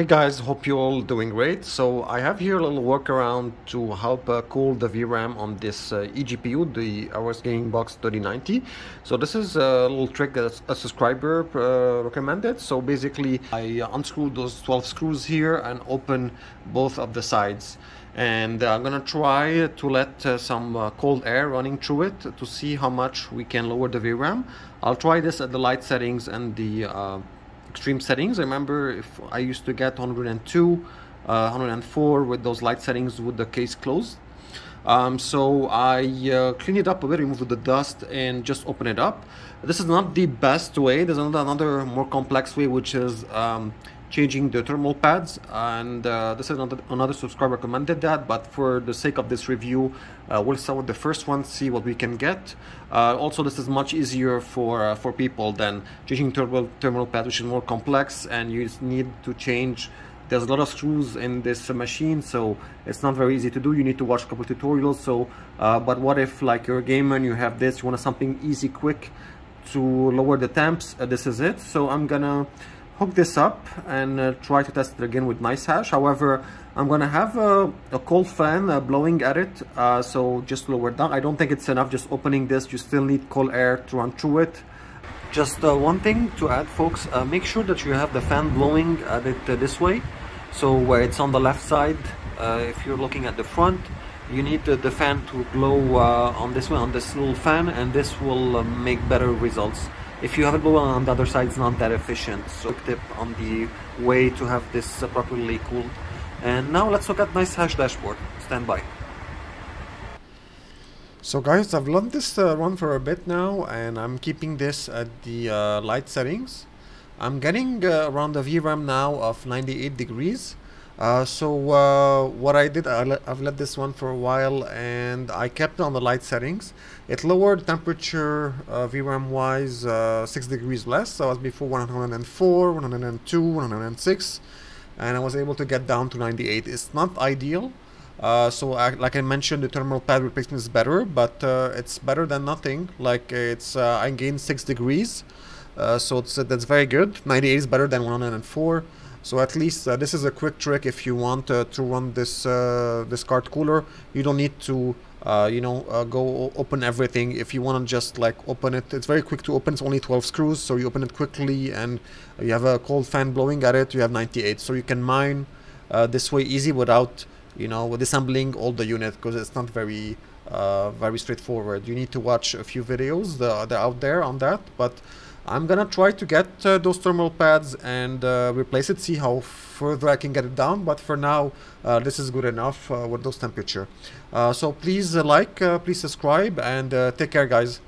Hey guys, hope you're all doing great. So I have here a little workaround to help cool the VRAM on this eGPU, the Aorus Gaming Box 3090. So this is a little trick that a subscriber recommended. So basically I unscrew those 12 screws here and open both of the sides. And I'm gonna try to let some cold air running through it to see how much we can lower the VRAM. I'll try this at the light settings and the extreme settings. Remember, if I used to get 102, 104 with those light settings with the case closed. So I clean it up a bit, remove the dust, and just open it up. This is not the best way. There's another more complex way, which is changing the thermal pads, and this is another subscriber recommended that, but for the sake of this review we'll start with the first one, see what we can get. Also, this is much easier for people than changing thermal pads, which is more complex, and you just need to change. There's a lot of screws in this machine, so it's not very easy to do. You need to watch a couple tutorials. So but what if, like, you're a gamer and you have this, you want something easy, quick to lower the temps? This is it. So I'm gonna hook this up and try to test it again with NiceHash. However, I'm gonna have a cold fan blowing at it, so just lower it down. I don't think it's enough just opening this. You still need cold air to run through it. Just one thing to add, folks, make sure that you have the fan blowing at it this way. So where it's on the left side, if you're looking at the front, you need the fan to blow on this way, on this little fan, and this will make better results. If you have it blowing on the other side, it's not that efficient. So tip on the way to have this properly cooled. And now let's look at NiceHash dashboard. Stand by. So guys, I've learned this run for a bit now, and I'm keeping this at the light settings. I'm getting around the VRAM now of 98 degrees. What I did, I've let this one for a while, and I kept on the light settings. It lowered temperature VRAM wise 6 degrees less, so I was before 104, 102, 106, and I was able to get down to 98. It's not ideal, like I mentioned, the thermal pad replacement is better, but it's better than nothing. Like, it's I gained 6 degrees, so it's, that's very good. 98 is better than 104. So at least this is a quick trick. If you want to run this this card cooler, you don't need to go open everything. If you want to just like open it, it's very quick to open. It's only 12 screws, so you open it quickly, and you have a cold fan blowing at it. You have 98, so you can mine this way easy without disassembling all the unit, because it's not very very straightforward. You need to watch a few videos that are out there on that, but I'm gonna try to get those thermal pads and replace it, see how further I can get it down, but for now this is good enough with those temperature. So please like, please subscribe, and take care guys.